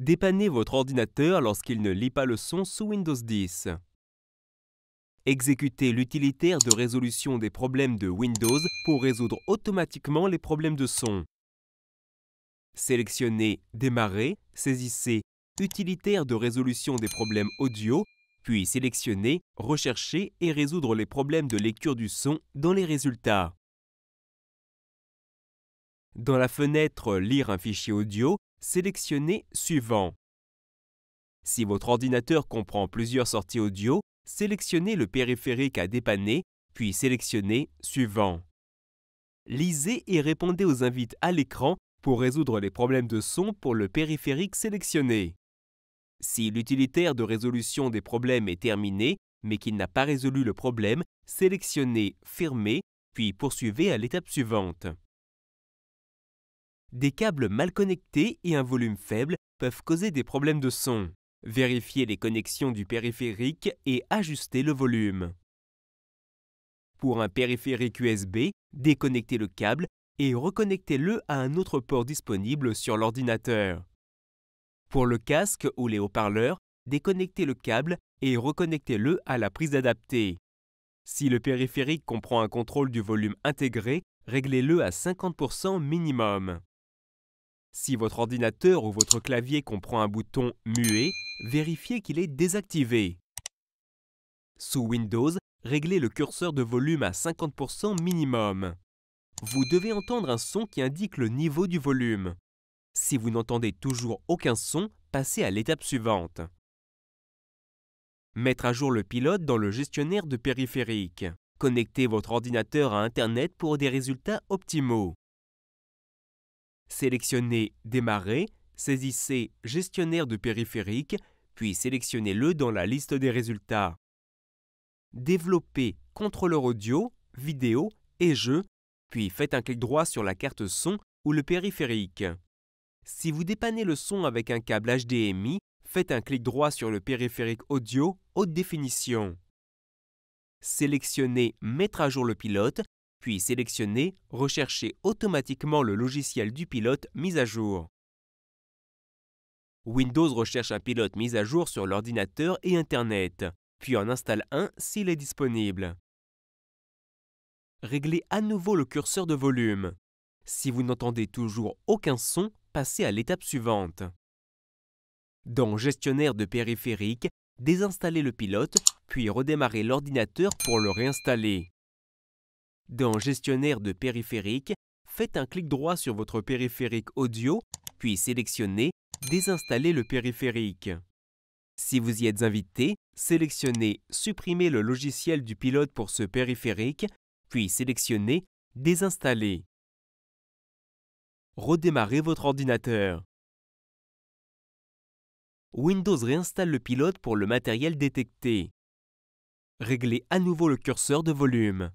Dépannez votre ordinateur lorsqu'il ne lit pas le son sous Windows 10. Exécutez l'utilitaire de résolution des problèmes de Windows pour résoudre automatiquement les problèmes de son. Sélectionnez « Démarrer », saisissez « Utilitaire de résolution des problèmes audio », puis sélectionnez « Rechercher et résoudre les problèmes de lecture du son dans les résultats ». Dans la fenêtre « Lire un fichier audio », sélectionnez « Suivant ». Si votre ordinateur comprend plusieurs sorties audio, sélectionnez le périphérique à dépanner, puis sélectionnez « Suivant ». Lisez et répondez aux invites à l'écran pour résoudre les problèmes de son pour le périphérique sélectionné. Si l'utilitaire de résolution des problèmes est terminé, mais qu'il n'a pas résolu le problème, sélectionnez « Fermer », puis poursuivez à l'étape suivante. Des câbles mal connectés et un volume faible peuvent causer des problèmes de son. Vérifiez les connexions du périphérique et ajustez le volume. Pour un périphérique USB, déconnectez le câble et reconnectez-le à un autre port disponible sur l'ordinateur. Pour le casque ou les haut-parleurs, déconnectez le câble et reconnectez-le à la prise adaptée. Si le périphérique comprend un contrôle du volume intégré, réglez-le à 50% minimum. Si votre ordinateur ou votre clavier comprend un bouton « Muet », vérifiez qu'il est désactivé. Sous Windows, réglez le curseur de volume à 50% minimum. Vous devez entendre un son qui indique le niveau du volume. Si vous n'entendez toujours aucun son, passez à l'étape suivante. Mettre à jour le pilote dans le gestionnaire de périphériques. Connectez votre ordinateur à Internet pour des résultats optimaux. Sélectionnez « Démarrer », saisissez « Gestionnaire de périphériques », puis sélectionnez-le dans la liste des résultats. Développez « Contrôleur audio », « Vidéo » et « Jeux », puis faites un clic droit sur la carte son ou le périphérique. Si vous dépannez le son avec un câble HDMI, faites un clic droit sur le périphérique audio « Haute définition ». Sélectionnez « Mettre à jour le pilote », puis sélectionnez « Rechercher automatiquement le logiciel du pilote mis à jour ». Windows recherche un pilote mis à jour sur l'ordinateur et Internet, puis en installe un s'il est disponible. Réglez à nouveau le curseur de volume. Si vous n'entendez toujours aucun son, passez à l'étape suivante. Dans « Gestionnaire de périphériques », désinstallez le pilote, puis redémarrez l'ordinateur pour le réinstaller. Dans « Gestionnaire de périphériques », faites un clic droit sur votre périphérique audio, puis sélectionnez « Désinstaller le périphérique ». Si vous y êtes invité, sélectionnez « Supprimer le logiciel du pilote pour ce périphérique », puis sélectionnez « Désinstaller ». Redémarrez votre ordinateur. Windows réinstalle le pilote pour le matériel détecté. Réglez à nouveau le curseur de volume.